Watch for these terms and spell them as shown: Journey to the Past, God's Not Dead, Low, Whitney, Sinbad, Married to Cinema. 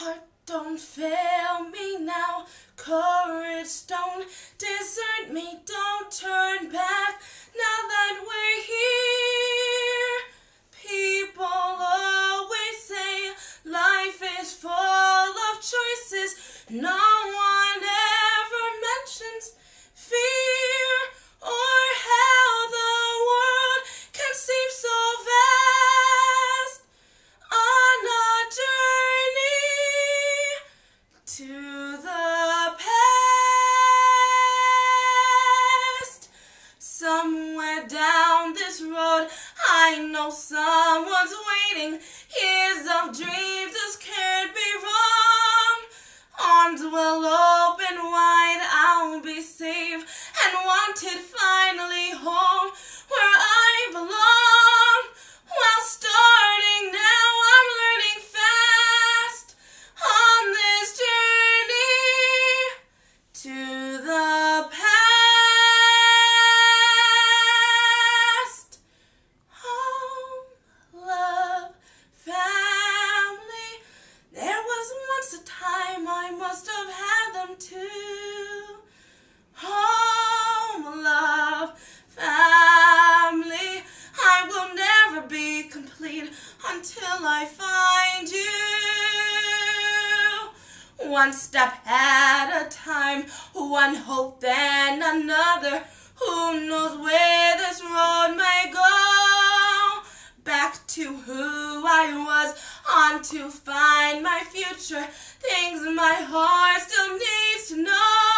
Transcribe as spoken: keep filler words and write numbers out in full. Heart, don't fail me now. Courage, don't desert me. Don't turn back now that we're here. People always say life is full of choices. No one ever mentions fear or how the world can seem so vast. On a journey to the past. Somewhere down this road, I know someone's waiting. Years of dreams this can't be wrong. Arms will open wide, I'll be safe and wanted, finally home where I belong. While starting now, I'm learning fast on this journey to the past. Home, love, family. There was once a time I must have had them too. Home, love, family. I will never be complete until I find you. One step at a time, one hope then another. Who knows where this road may go? Back to who I was, on to find my future. Things my heart still needs to know.